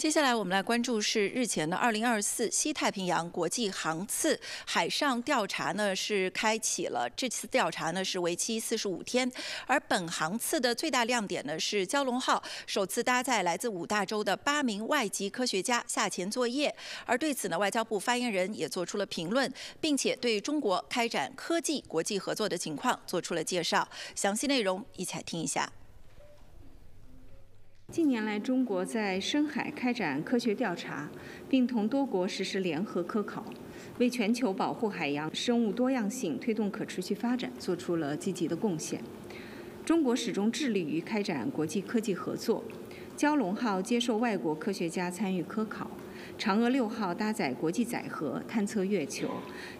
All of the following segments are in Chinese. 接下来我们来关注是日前的2024西太平洋国际航次海上调查呢是开启了，这次调查呢是为期45天，而本航次的最大亮点呢是蛟龙号首次搭载来自5大洲的8名外籍科学家下潜作业，而对此呢外交部发言人也做出了评论，并且对中国开展科技国际合作的情况做出了介绍，详细内容一起来听一下。 近年来，中国在深海开展科学调查，并同多国实施联合科考，为全球保护海洋生物多样性、推动可持续发展做出了积极的贡献。中国始终致力于开展国际科技合作。蛟龙号接受外国科学家参与科考，嫦娥6号搭载国际载荷探测月球，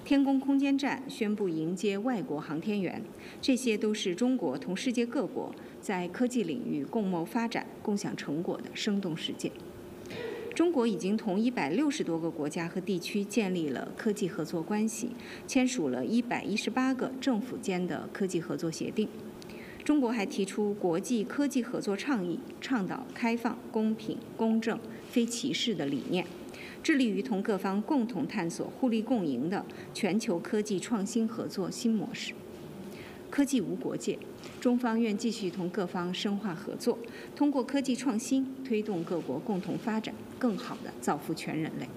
天宫空间站宣布迎接外国航天员，这些都是中国同世界各国 在科技领域共谋发展、共享成果的生动实践。中国已经同160多个国家和地区建立了科技合作关系，签署了118个政府间的科技合作协定。中国还提出国际科技合作倡议，倡导开放、公平、公正、非歧视的理念，致力于同各方共同探索互利共赢的全球科技创新合作新模式。 科技无国界，中方愿继续同各方深化合作，通过科技创新推动各国共同发展，更好地造福全人类。